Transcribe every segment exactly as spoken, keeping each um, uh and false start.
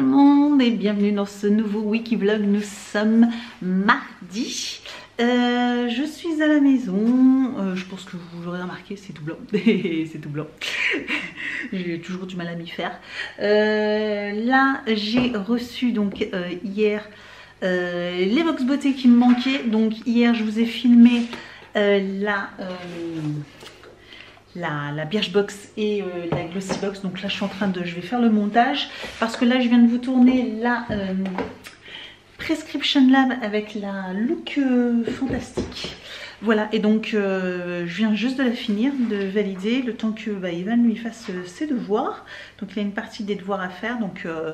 tout le monde et bienvenue dans ce nouveau Wikivlog. Nous sommes mardi, euh, je suis à la maison, euh, je pense que vous l'aurez remarqué, c'est tout blanc, c'est tout blanc, j'ai toujours du mal à m'y faire. Euh, là j'ai reçu donc euh, hier euh, les box beauté qui me manquaient, donc hier je vous ai filmé euh, la... Euh, La, la Birchbox et euh, la Glossybox. Donc là je suis en train de, je vais faire le montage parce que là je viens de vous tourner la euh, Prescription Lab avec la Look euh, Fantastic. Voilà, et donc euh, je viens juste de la finir, de valider le temps que bah, Evan lui fasse euh, ses devoirs. Donc il a une partie des devoirs à faire, donc euh, là,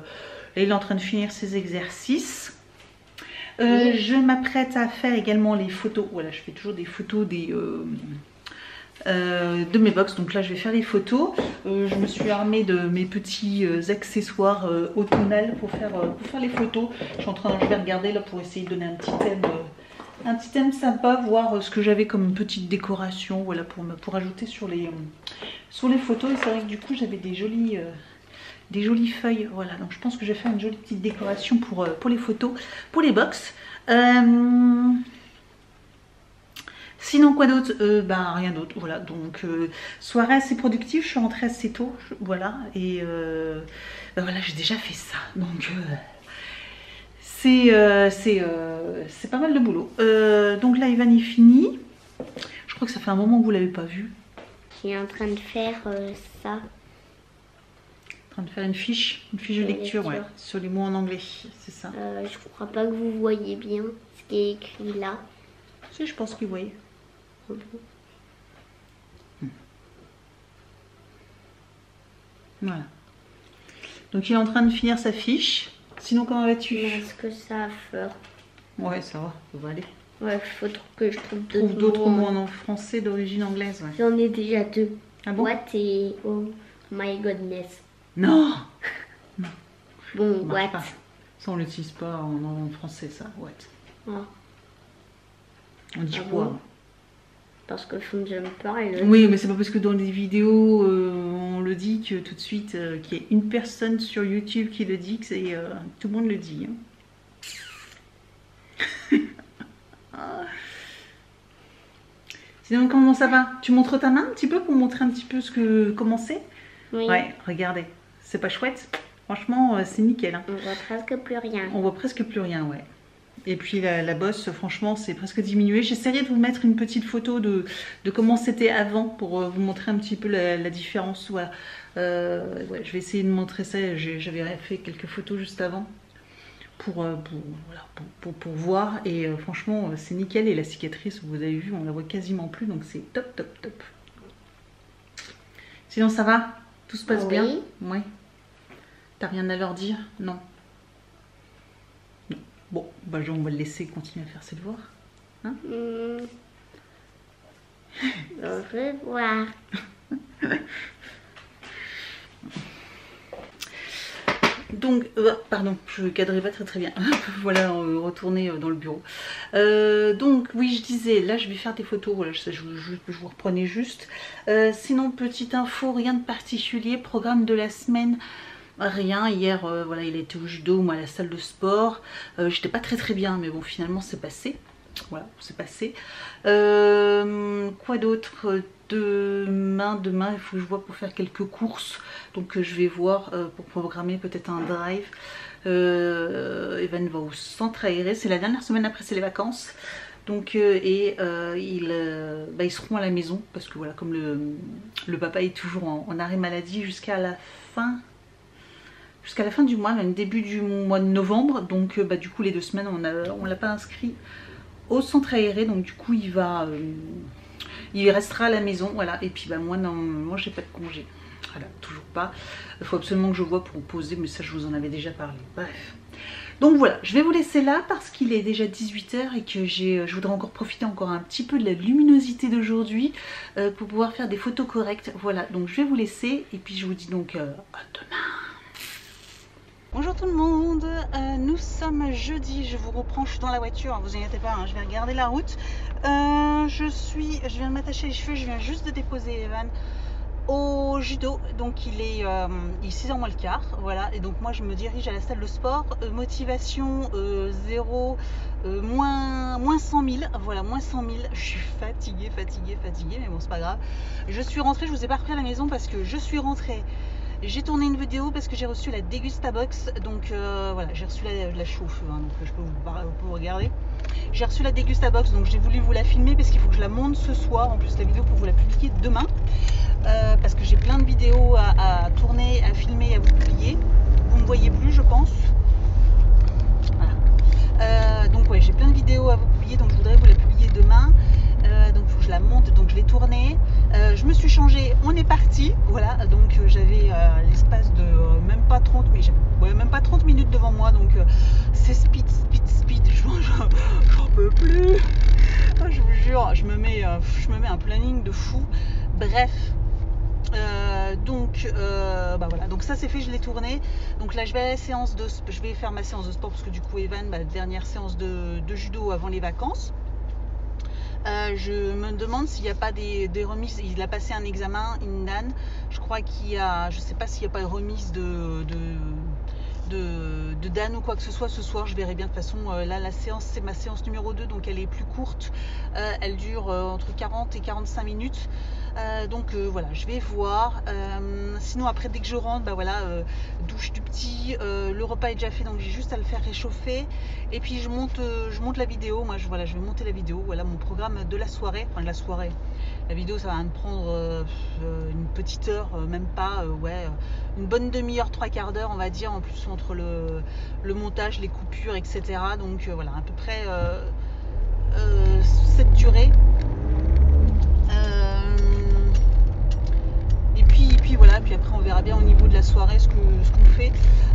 il est en train de finir ses exercices. Euh, je m'apprête à faire également les photos. Voilà, je fais toujours des photos des... Euh, Euh, de mes box, donc là je vais faire les photos. Euh, je me suis armée de mes petits euh, accessoires euh, automnales pour faire, euh, pour faire les photos. Je suis en train de regarder là pour essayer de donner un petit thème, euh, un petit thème sympa, voir euh, ce que j'avais comme petite décoration, voilà, pour, pour ajouter sur les, euh, sur les photos. Et c'est vrai que du coup j'avais des jolies, euh, des jolies feuilles, voilà. Donc je pense que je vais faire une jolie petite décoration pour, euh, pour les photos, pour les box. Euh... Sinon quoi d'autre, euh, bah, rien d'autre, voilà, donc euh, soirée assez productive, je suis rentrée assez tôt, je, voilà, et euh, ben voilà, j'ai déjà fait ça, donc euh, c'est euh, euh, pas mal de boulot. Euh, donc là Evan est fini, je crois que ça fait un moment que vous l'avez pas vu. Qui est en train de faire euh, ça. En train de faire une fiche, une fiche de lecture, lecture. Ouais, sur les mots en anglais, c'est ça. Euh, je crois pas que vous voyez bien ce qui est écrit là. Si, je pense qu'il voyait. Voilà. Donc il est en train de finir sa fiche. Sinon comment vas-tu? Est-ce que ça a peur? Ouais, ça va, ça va aller. Ouais, faut que je trouve, trouve d'autres mots en français d'origine anglaise. Ouais. J'en ai déjà deux. Ah bon? What et oh my goodness. Non, non. Bon, on what pas. Ça on l'utilise pas en, en français, ça, what. Ouais. On dit ah quoi bon? Parce que je me parle. Oui, mais c'est pas parce que dans les vidéos euh, on le dit que tout de suite euh, qu'il y a une personne sur YouTube qui le dit que c'est euh, tout le monde le dit. Hein. Sinon comment ça va? Tu montres ta main un petit peu pour montrer un petit peu ce que comment c'est. Oui. Ouais, regardez, c'est pas chouette. Franchement, c'est nickel. Hein. On voit presque plus rien. On voit presque plus rien, ouais. Et puis la, la bosse, franchement, c'est presque diminué. J'essaierai de vous mettre une petite photo de, de comment c'était avant pour vous montrer un petit peu la, la différence. Voilà. Euh, ouais, je vais essayer de montrer ça. J'avais fait quelques photos juste avant pour, pour, voilà, pour, pour, pour voir. Et euh, franchement, c'est nickel. Et la cicatrice, vous avez vu, on la voit quasiment plus. Donc c'est top, top, top. Sinon, ça va? Tout se passe oui. bien? Oui. T'as rien à leur dire? Non. Bon, bah on va le laisser continuer à faire ses devoirs. Hein? Mmh. Au revoir. Donc, euh, pardon, je cadrais pas très très bien. Voilà, euh, retourner dans le bureau. Euh, donc, oui, je disais, là je vais faire des photos. Voilà, je, je, je, je vous reprenais juste. Euh, sinon, petite info, rien de particulier. Programme de la semaine. Rien, hier euh, voilà, il était au judo, moi à la salle de sport, euh, j'étais pas très très bien mais bon finalement c'est passé, voilà c'est passé. Euh, quoi d'autre? Demain, demain il faut que je vois pour faire quelques courses, donc euh, je vais voir euh, pour programmer peut-être un drive. euh, Evan va au centre aéré, c'est la dernière semaine après c'est les vacances. Donc euh, et euh, ils, euh, bah, ils seront à la maison parce que voilà, comme le, le papa est toujours en, en arrêt maladie jusqu'à la fin Jusqu'à la fin du mois, même début du mois de novembre. Donc bah, du coup les deux semaines on ne on l'a pas inscrit au centre aéré. Donc du coup il va euh, il restera à la maison. Voilà. Et puis bah, moi non, moi j'ai pas de congé. Voilà, toujours pas. Il faut absolument que je vois pour poser, mais ça je vous en avais déjà parlé. Bref. Donc voilà, je vais vous laisser là parce qu'il est déjà dix-huit heures et que je voudrais encore profiter encore un petit peu de la luminosité d'aujourd'hui euh, pour pouvoir faire des photos correctes. Voilà, donc je vais vous laisser et puis je vous dis donc euh, à demain. Bonjour tout le monde, euh, nous sommes jeudi, je vous reprends, je suis dans la voiture, vous inquiétez pas, hein, je vais regarder la route. Euh, je suis, je viens de m'attacher les cheveux, je viens juste de déposer Evan au judo, donc il est, euh, il est six heures moins le quart, voilà, et donc moi je me dirige à la salle de sport, euh, motivation euh, zéro, euh, moins, moins cent mille, voilà, moins cent mille, je suis fatiguée, fatiguée, fatiguée, mais bon c'est pas grave. Je suis rentrée, je vous ai pas repris à la maison parce que je suis rentrée, j'ai tourné une vidéo parce que j'ai reçu la Dégustabox, donc euh, voilà, j'ai reçu la, la chauffe, hein, donc je peux vous, vous regarder. J'ai reçu la Dégustabox, donc j'ai voulu vous la filmer parce qu'il faut que je la monte ce soir, en plus la vidéo pour vous la publier demain, euh, parce que j'ai plein de vidéos à, à tourner, à filmer, à vous publier. Vous ne me voyez plus je pense, voilà. euh, donc ouais, j'ai plein de vidéos à vous publier, donc je voudrais vous la publier demain. Euh, donc il faut que je la monte, donc je l'ai tournée, euh, je me suis changée, on est parti, voilà, donc euh, j'avais euh, l'espace de euh, même pas trente, mais ouais, même pas trente minutes devant moi, donc euh, c'est speed, speed, speed, j'en peux plus, je vous jure, je me mets, euh, je me mets un planning de fou, bref. Euh, donc, euh, bah voilà. Donc ça c'est fait, je l'ai tourné. Donc là je vais à la séance de, je vais faire ma séance de sport parce que du coup Evan, bah, dernière séance de, de judo avant les vacances. Euh, je me demande s'il n'y a pas des, des remises. Il a passé un examen, Indan. Je crois qu'il y a, je sais pas s'il n'y a pas de remise de, de, de, de Dan ou quoi que ce soit ce soir. Je verrai bien de toute façon. Euh, là, la séance, c'est ma séance numéro deux, donc elle est plus courte. Euh, elle dure euh, entre quarante et quarante-cinq minutes. Euh, donc euh, voilà, je vais voir. Euh, sinon après, dès que je rentre, bah voilà, euh, douche du petit, euh, le repas est déjà fait, donc j'ai juste à le faire réchauffer. Et puis je monte, euh, je monte la vidéo. Moi, je, voilà, je vais monter la vidéo. Voilà mon programme de la soirée, enfin de la soirée. La vidéo, ça va me prendre euh, une petite heure, euh, même pas, euh, ouais, une bonne demi-heure, trois quarts d'heure, on va dire. En plus entre le, le montage, les coupures, et cetera. Donc euh, voilà, à peu près euh, euh, cette durée. Voilà, puis après on verra bien au niveau de la soirée ce que ce qu'on fait.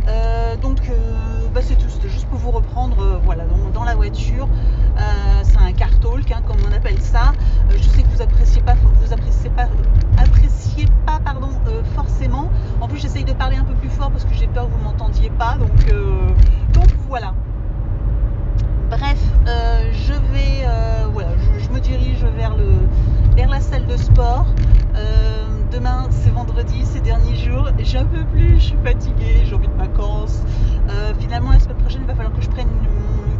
Euh, donc euh, bah c'est tout, c'était juste pour vous reprendre, euh, voilà, dans, dans la voiture. Euh, c'est un car talk, hein, comme on appelle ça. Euh, je sais que vous appréciez pas, vous appréciez pas, appréciez pas, pardon, euh, forcément. En plus j'essaye de parler un peu plus fort parce que j'ai peur que vous m'entendiez pas. Donc euh, donc voilà. Bref, euh, je vais, euh, voilà, je, je me dirige vers le vers la salle de sport. Euh, Demain, c'est vendredi, ces derniers jours, j'en peux plus, je suis fatiguée, j'ai envie de vacances. Euh, finalement, la semaine prochaine, il va falloir que je prenne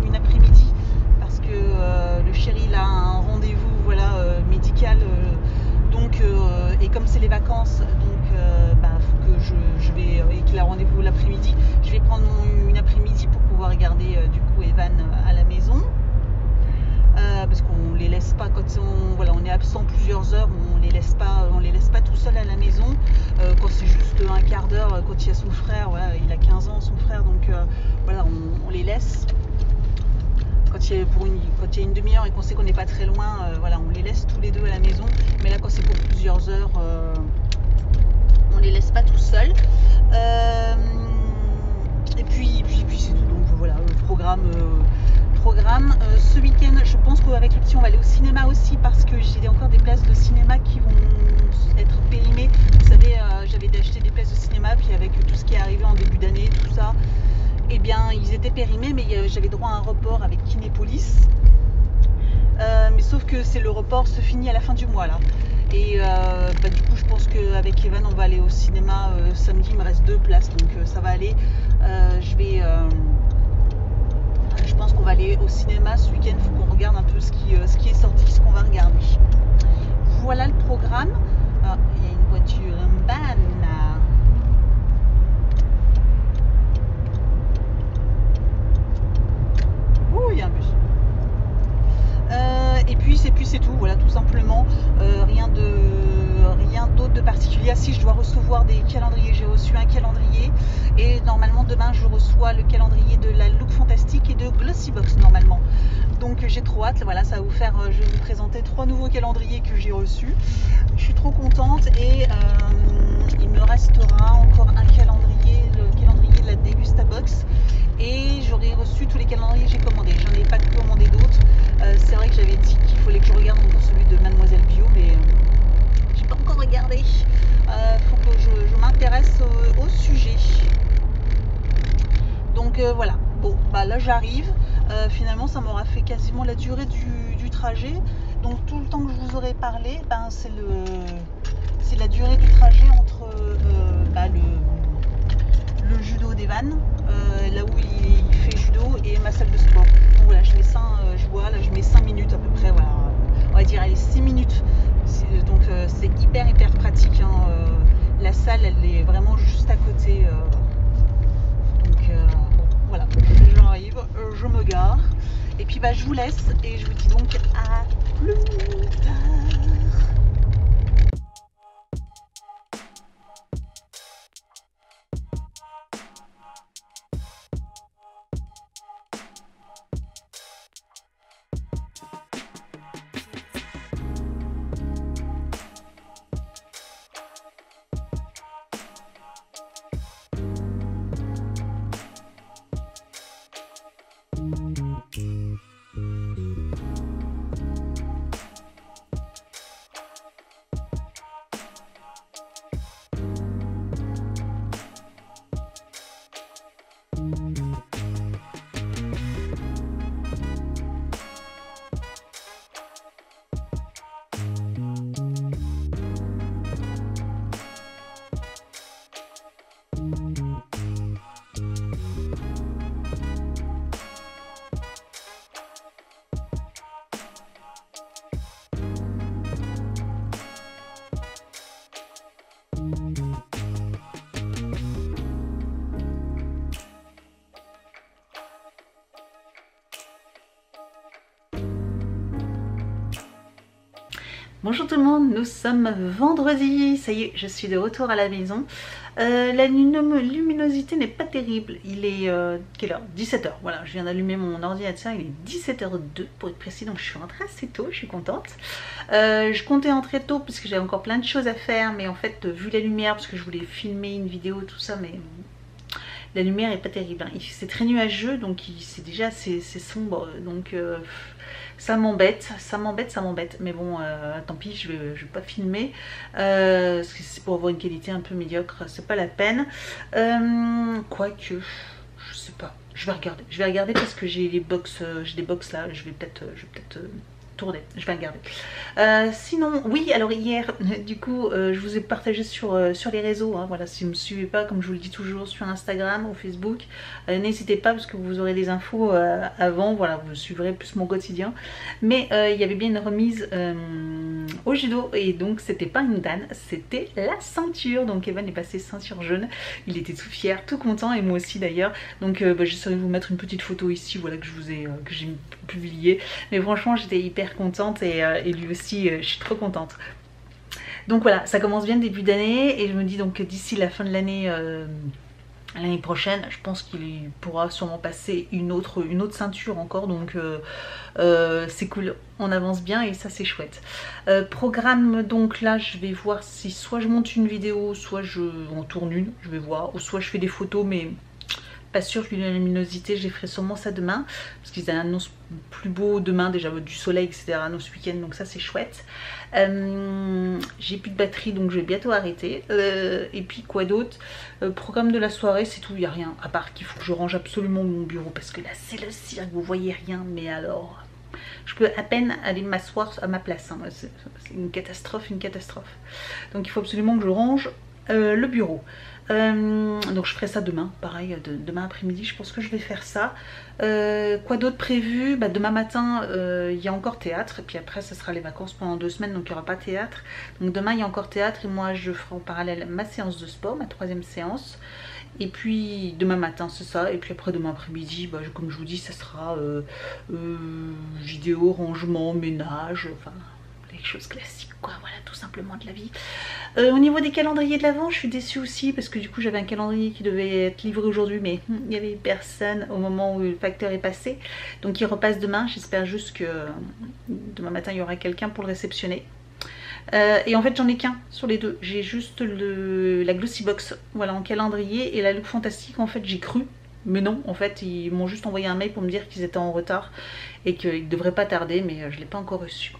une, une après-midi parce que euh, le chéri il a un rendez-vous, voilà, euh, médical. Euh, donc, euh, et comme c'est les vacances, donc, euh, bah, faut que je, je vais et qu'il a rendez-vous l'après-midi, je vais prendre mon, une après-midi pour pouvoir garder euh, du coup Evan à la maison. Euh, parce qu'on les laisse pas quand on, voilà, on est absent plusieurs heures, on les laisse pas, on les laisse pas tout seul à la maison. Euh, quand c'est juste un quart d'heure, quand il y a son frère, voilà, il a quinze ans son frère, donc euh, voilà, on, on les laisse. Quand il y a, pour une, quand il y a une demi-heure et qu'on sait qu'on n'est pas très loin, euh, voilà, on les laisse tous les deux à la maison. Mais là, quand c'est pour plusieurs heures, euh, on les laisse pas tout seul. Euh, et puis, et puis, et puis c'est tout. Donc voilà, le programme. Euh, programme. Euh, ce week-end, je pense qu'avec le petit, on va aller au cinéma aussi parce que j'ai encore des places de cinéma qui vont être périmées. Vous savez, euh, j'avais acheté des places de cinéma, puis avec tout ce qui est arrivé en début d'année, tout ça, eh bien, ils étaient périmés, mais euh, j'avais droit à un report avec Kiné Police. Euh, mais sauf que c'est le report se finit à la fin du mois, là. Et euh, bah, du coup, je pense qu'avec Evan, on va aller au cinéma euh, samedi. Il me reste deux places, donc euh, ça va aller. Euh, je vais... Euh, Je pense qu'on va aller au cinéma ce week-end. Il faut qu'on regarde un peu ce qui, euh, ce qui est sorti, ce qu'on va regarder. Voilà le programme. Ah, il y a une voiture, une banane. Ouh, il y a un bus. Euh, et puis, c'est puis c'est tout. Voilà, tout simplement. Euh, rien de, rien d'autre de particulier. Ah, si, je dois recevoir des calendriers. J'ai reçu un calendrier. Et normalement, demain, je reçois le calendrier de la Look Fantastic et de Glossybox, normalement. Donc, j'ai trop hâte. Voilà, ça va vous faire... Je vais vous présenter trois nouveaux calendriers que j'ai reçus. Je suis trop contente. Et euh, il me restera encore un calendrier, le calendrier de la Dégustabox. Et j'aurai reçu tous les calendriers que j'ai commandés. J'en ai pas commandé d'autres. Euh, c'est vrai que j'avais dit qu'il fallait que je regarde pour celui de Mademoiselle Bio, mais euh, j'ai pas encore regardé. Euh, faut que je, je m'intéresse au, au sujet. Donc euh, voilà, bon, bah là j'arrive, euh, finalement ça m'aura fait quasiment la durée du, du trajet, donc tout le temps que je vous aurais parlé, ben c'est le c'est la durée durée du trajet entre euh, bah, le, le judo des vannes, euh, là où il, il fait judo, et ma salle de sport. Donc voilà, je mets cinq, euh, je vois, là je mets cinq minutes à peu près, voilà. On va dire allez six minutes. Donc euh, c'est hyper hyper pratique, hein. euh, la salle elle est vraiment juste à côté. Euh, donc euh, bon, voilà, j'arrive, euh, je me gare. Et puis bah je vous laisse et je vous dis donc à plus tard. Bonjour tout le monde, nous sommes vendredi, ça y est, je suis de retour à la maison. Euh, la luminosité n'est pas terrible, il est euh, quelle heure, dix-sept heures, voilà, je viens d'allumer mon ordinateur, il est dix-sept heures zéro deux pour être précis, donc je suis rentrée assez tôt, je suis contente. Euh, je comptais rentrer tôt puisque j'avais encore plein de choses à faire, mais en fait, vu la lumière, parce que je voulais filmer une vidéo, tout ça, mais la lumière n'est pas terrible, hein. C'est très nuageux, donc c'est déjà assez, assez sombre, donc... Euh... Ça m'embête, ça m'embête, ça m'embête. Mais bon, euh, tant pis, je ne vais, vais pas filmer. Euh, parce que c'est pour avoir une qualité un peu médiocre, c'est pas la peine. Euh, Quoique, je sais pas. Je vais regarder. Je vais regarder parce que j'ai les box, j'ai des box là. Je vais peut-être peut euh, tourner. Je vais regarder. Euh, sinon, oui, alors hier, du coup, euh, je vous ai partagé sur, euh, sur les réseaux. Hein, voilà, si vous ne me suivez pas, comme je vous le dis toujours, sur Instagram ou Facebook, euh, n'hésitez pas parce que vous aurez des infos euh, avant. Voilà, vous suivrez plus mon quotidien. Mais euh, il y avait bien une remise euh, au judo et donc c'était pas une danne, c'était la ceinture. Donc Evan est passé ceinture jaune. Il était tout fier, tout content et moi aussi d'ailleurs. Donc euh, bah, j'essaierai de vous mettre une petite photo ici, voilà, que je vous ai euh, que j'ai publiée. Mais franchement, j'étais hyper contente et, euh, et lui aussi. Je suis trop contente. Donc voilà, ça commence bien le début d'année et je me dis donc que d'ici la fin de l'année euh, l'année prochaine, je pense qu'il pourra sûrement passer une autre, une autre ceinture encore. Donc euh, euh, c'est cool, on avance bien et ça c'est chouette. Euh, programme, donc là je vais voir si soit je monte une vidéo, soit je en tourne une, je vais voir, ou soit je fais des photos, mais pas sûr que la luminosité, je ferai sûrement ça demain parce qu'ils annoncent plus beau demain, déjà du soleil, etc. ce week-end, donc ça c'est chouette. Euh, j'ai plus de batterie donc je vais bientôt arrêter. Euh, et puis quoi d'autre, euh, programme de la soirée, c'est tout, il n'y a rien à part qu'il faut que je range absolument mon bureau parce que là c'est le cirque, vous voyez rien, mais alors je peux à peine aller m'asseoir à ma place, hein. C'est une catastrophe, une catastrophe, donc il faut absolument que je range euh, le bureau. Euh, donc je ferai ça demain, pareil, de, demain après-midi, je pense que je vais faire ça. Euh, quoi d'autre prévu, bah, demain matin, euh, il y a encore théâtre, et puis après, ça sera les vacances pendant deux semaines, donc il n'y aura pas théâtre. Donc demain, il y a encore théâtre, et moi, je ferai en parallèle ma séance de sport, ma troisième séance. Et puis demain matin c'est ça, et puis après demain après-midi, bah, comme je vous dis, ça sera euh, euh, vidéo, rangement, ménage, enfin... quelque chose classique quoi, voilà, tout simplement de la vie. Euh, au niveau des calendriers de l'avant, je suis déçue aussi parce que du coup j'avais un calendrier qui devait être livré aujourd'hui, mais hum, il n'y avait personne au moment où le facteur est passé, donc il repasse demain. J'espère juste que demain matin il y aura quelqu'un pour le réceptionner. Euh, et en fait j'en ai qu'un sur les deux, j'ai juste le, la Glossybox, voilà, en calendrier, et la Look Fantastic en fait j'y cru. Mais non, en fait, ils m'ont juste envoyé un mail pour me dire qu'ils étaient en retard et qu'ils ne devraient pas tarder, mais je ne l'ai pas encore reçu.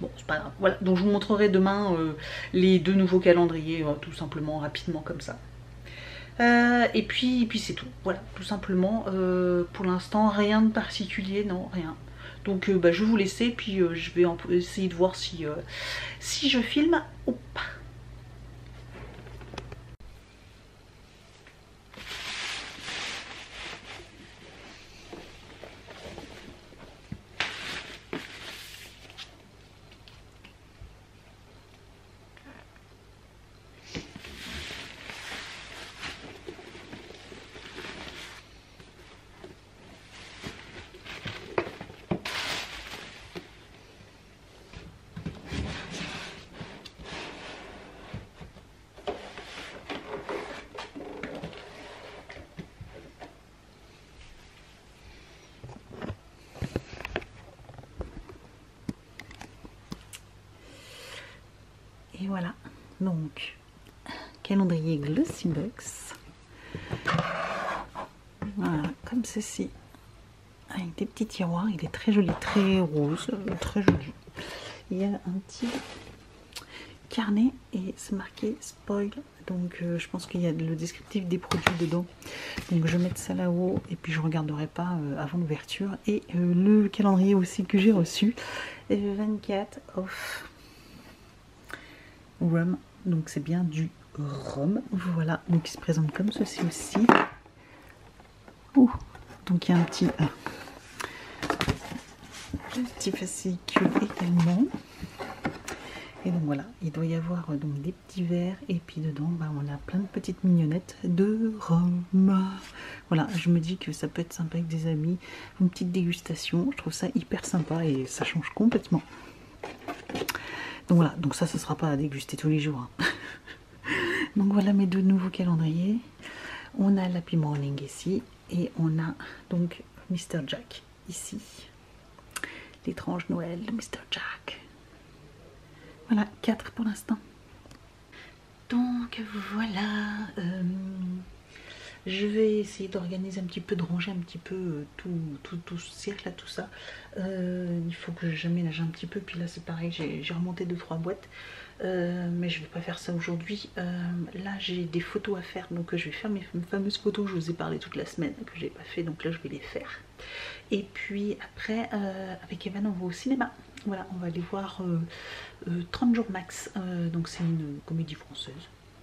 Bon, c'est pas grave. Voilà, donc je vous montrerai demain euh, les deux nouveaux calendriers, euh, tout simplement, rapidement, comme ça. Euh, et puis, et puis c'est tout. Voilà, tout simplement, euh, pour l'instant, rien de particulier, non, rien. Donc, euh, bah, je vais vous laisser, puis euh, je vais essayer de voir si, euh, si je filme ou pas. Et voilà, donc calendrier Glossybox, voilà, comme ceci, avec des petits tiroirs. Il est très joli, très rose, très joli. Il y a un petit carnet et c'est marqué spoil, donc euh, je pense qu'il y a le descriptif des produits dedans, donc je vais mettre ça là-haut et puis je regarderai pas euh, avant l'ouverture. Et euh, le calendrier aussi que j'ai reçu, euh, vingt-quatre off rhum, donc c'est bien du rhum, voilà, donc il se présente comme ceci aussi. Ouh. Donc il y a un petit euh, un petit fascicule également. Et donc voilà, il doit y avoir euh, donc des petits verres et puis dedans bah, on a plein de petites mignonnettes de rhum. Voilà, je me dis que ça peut être sympa avec des amis, une petite dégustation, je trouve ça hyper sympa et ça change complètement. Donc voilà, donc ça, ce sera pas à déguster tous les jours. Hein. Donc voilà mes deux nouveaux calendriers. On a l'Happy Morning ici et on a donc Mister Jack ici. L'étrange Noël de Mister Jack. Voilà, quatre pour l'instant. Donc voilà, euh, je vais essayer d'organiser un petit peu, de ranger un petit peu euh, tout, tout, tout ce cercle, tout ça. Euh, il faut que j'aménage un petit peu, puis là c'est pareil, j'ai remonté deux trois boîtes. Euh, mais je ne vais pas faire ça aujourd'hui. Euh, là j'ai des photos à faire, donc je vais faire mes fameuses photos, je vous ai parlé toute la semaine, que je n'ai pas fait, donc là je vais les faire. Et puis après, euh, avec Evan on va au cinéma. Voilà, on va aller voir euh, euh, trente jours max, euh, donc c'est une comédie française.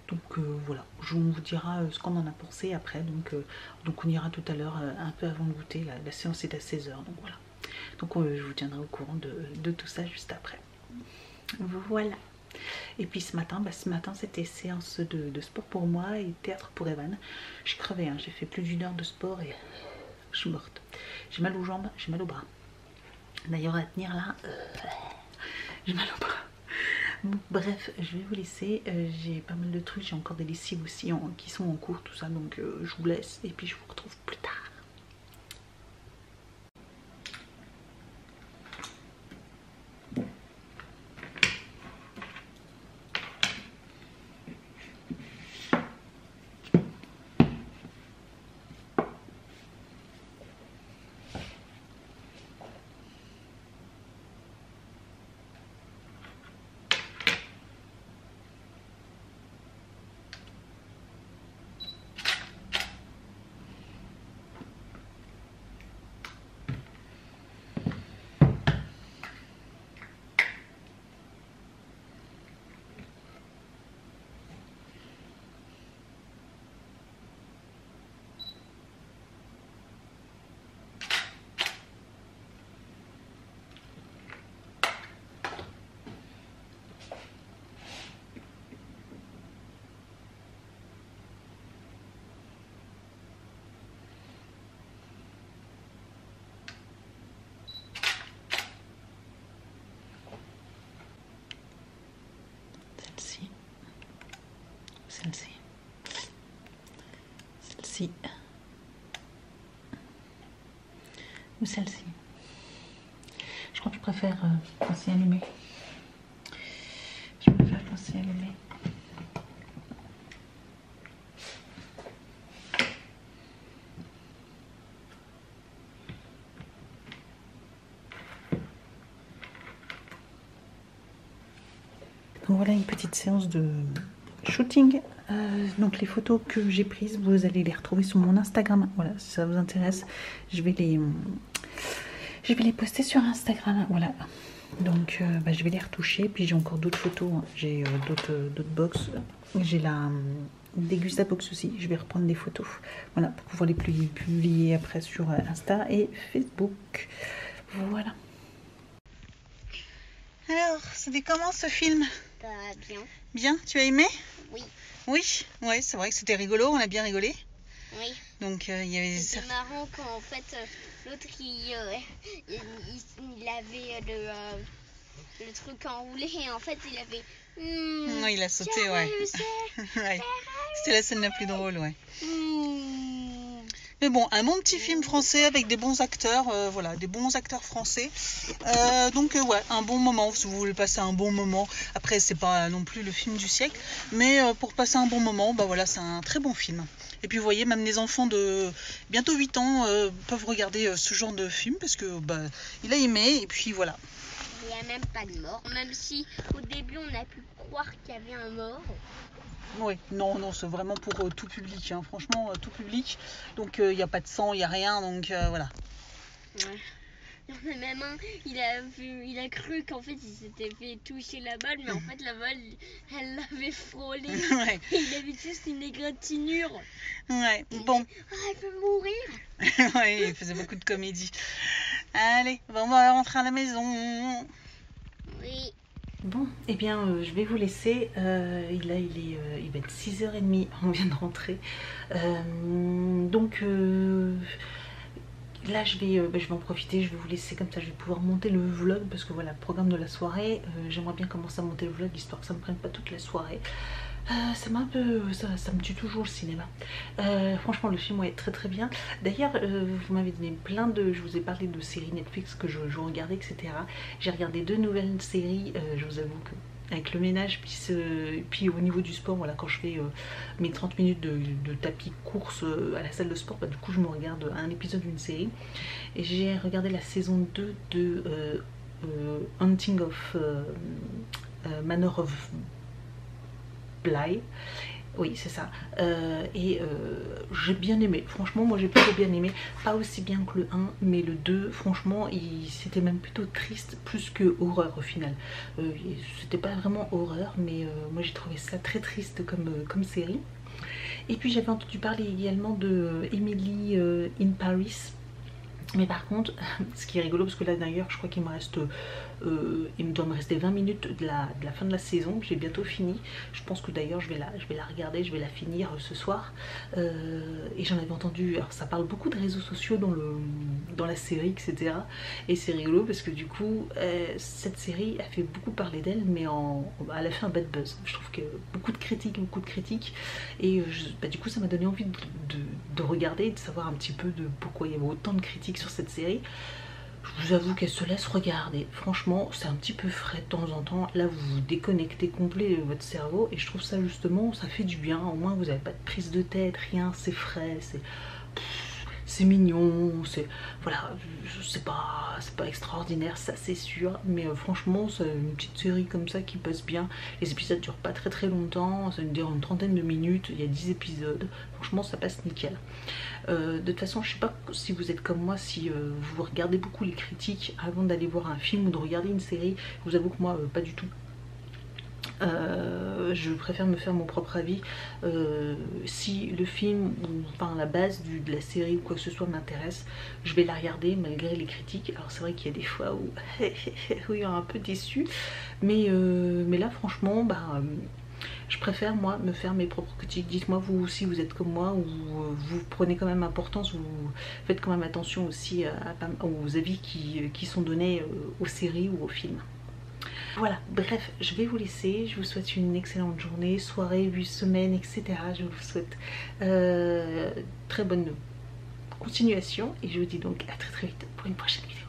Donc euh, voilà, je, on vous dira euh, ce qu'on en a pensé après, donc, euh, donc on ira tout à l'heure, euh, un peu avant le goûter, la, la séance est à seize heures, donc voilà. Donc euh, je vous tiendrai au courant de, de tout ça juste après. Voilà. Et puis ce matin, bah, ce matin c'était séance de, de sport pour moi et théâtre pour Evan. Je crevais, hein, j'ai fait plus d'une heure de sport et je suis morte. J'ai mal aux jambes, j'ai mal aux bras. D'ailleurs à tenir là, euh, j'ai mal au bras. Bon, bref, je vais vous laisser, euh, j'ai pas mal de trucs, j'ai encore des lessives aussi en, qui sont en cours, tout ça, donc euh, je vous laisse et puis je vous retrouve plus tard. Celle-ci, celle-ci ou celle-ci. Je crois que je préfère euh, penser allumé. Je préfère penser allumé. Donc voilà une petite séance de shooting, euh, donc les photos que j'ai prises vous allez les retrouver sur mon Instagram, voilà, si ça vous intéresse je vais les je vais les poster sur Instagram, voilà, donc euh, bah, je vais les retoucher, puis j'ai encore d'autres photos, hein. J'ai euh, d'autres euh, d'autres box, j'ai la euh, Dégustabox aussi, je vais reprendre des photos, voilà, pour pouvoir les publier après sur euh, Insta et Facebook, voilà. Alors, c'était comment ce film? Bah, bien. Bien, tu as aimé? Oui. Oui, ouais, c'est vrai que c'était rigolo, on a bien rigolé. Oui. Donc, euh, il y avait... C'était marrant quand, en fait, euh, l'autre, il, euh, il, il, il avait le, euh, le truc enroulé et en fait, il avait... Mmh, non, il a sauté, ouais. ouais. C'était la scène la plus drôle, ouais. Mmh. Mais bon, un bon petit film français avec des bons acteurs, euh, voilà, des bons acteurs français. Euh, donc euh, ouais, un bon moment, si vous voulez passer un bon moment. Après, c'est pas non plus le film du siècle, mais euh, pour passer un bon moment, bah voilà, c'est un très bon film. Et puis vous voyez, même les enfants de bientôt huit ans euh, peuvent regarder euh, ce genre de film parce que bah, il a aimé et puis voilà. Il n'y a même pas de mort, même si au début on a pu croire qu'il y avait un mort. Oui, non, non, c'est vraiment pour euh, tout public, hein. Franchement, euh, tout public. Donc il euh, n'y a pas de sang, il n'y a rien, donc euh, voilà. Ouais. Même un, il a vu, il a cru qu'en fait il s'était fait toucher la balle, mais en fait la balle, elle l'avait frôlé. Ouais. Il avait juste une égratignure. Ouais, il bon. Dit, ah, elle peut mourir. Oui, il faisait beaucoup de comédie. Allez, bon, on va rentrer à la maison. Oui. Bon, eh bien, euh, je vais vous laisser. Euh, là, il est, euh, il va être six heures trente, on vient de rentrer. Euh, donc... Euh... Là je vais, euh, bah, je vais en profiter, je vais vous laisser comme ça, je vais pouvoir monter le vlog parce que voilà, programme de la soirée, euh, j'aimerais bien commencer à monter le vlog histoire que ça ne me prenne pas toute la soirée. Euh, ça m'a un peu, ça, ça me tue toujours le cinéma. Euh, franchement le film ouais, est très très bien. D'ailleurs euh, vous m'avez donné plein de, je vous ai parlé de séries Netflix que je, je regardais etc. J'ai regardé deux nouvelles séries, euh, je vous avoue que... avec le ménage, puis, euh, puis au niveau du sport, voilà, quand je fais euh, mes trente minutes de, de tapis course euh, à la salle de sport, bah, du coup je me regarde un épisode d'une série. Et j'ai regardé la saison deux de euh, euh, Hunting of euh, euh, Manor of Bly. Oui c'est ça, euh, et euh, j'ai bien aimé, franchement moi j'ai plutôt bien aimé, pas aussi bien que le un mais le deux franchement c'était même plutôt triste plus que horreur au final, euh, c'était pas vraiment horreur mais euh, moi j'ai trouvé ça très triste comme, euh, comme série. Et puis j'avais entendu parler également de Emily euh, in Paris. Mais par contre, ce qui est rigolo, parce que là d'ailleurs je crois qu'il me reste, euh, il me doit me rester vingt minutes de la, de la fin de la saison, j'ai bientôt fini, je pense que d'ailleurs je vais la, je vais la regarder, je vais la finir ce soir, euh, et j'en avais entendu, alors ça parle beaucoup de réseaux sociaux dans, le, dans la série et cetera. Et c'est rigolo parce que du coup, euh, cette série a fait beaucoup parler d'elle, mais en, elle a fait un bad buzz, je trouve que beaucoup de critiques, beaucoup de critiques, et je, bah, du coup ça m'a donné envie de, de, de regarder, et de savoir un petit peu de pourquoi il y avait autant de critiques sur cette série. Je vous avoue qu'elle se laisse regarder, franchement c'est un petit peu frais de temps en temps, là vous vous déconnectez complet votre cerveau et je trouve ça justement, ça fait du bien, au moins vous n'avez pas de prise de tête, rien, c'est frais, c'est c'est mignon, c'est voilà, c'est pas, c'est pas extraordinaire ça c'est sûr, mais euh, franchement c'est une petite série comme ça qui passe bien, les épisodes durent pas très très longtemps, ça dure une trentaine de minutes, il y a dix épisodes, franchement ça passe nickel. Euh, de toute façon je sais pas si vous êtes comme moi, si euh, vous regardez beaucoup les critiques avant d'aller voir un film ou de regarder une série, je vous avoue que moi euh, pas du tout. Euh, je préfère me faire mon propre avis, euh, si le film ou enfin la base du, de la série ou quoi que ce soit m'intéresse, je vais la regarder malgré les critiques. Alors c'est vrai qu'il y a des fois où, où il y a un peu déçu, mais, euh, mais là franchement bah, je préfère moi me faire mes propres critiques. Dites-moi vous aussi vous êtes comme moi ou vous prenez quand même importance, vous faites quand même attention aussi à, à, aux avis qui, qui sont donnés aux séries ou aux films. Voilà, bref, je vais vous laisser, je vous souhaite une excellente journée, soirée, huit semaines, et cetera. Je vous souhaite euh, très bonne continuation et je vous dis donc à très très vite pour une prochaine vidéo.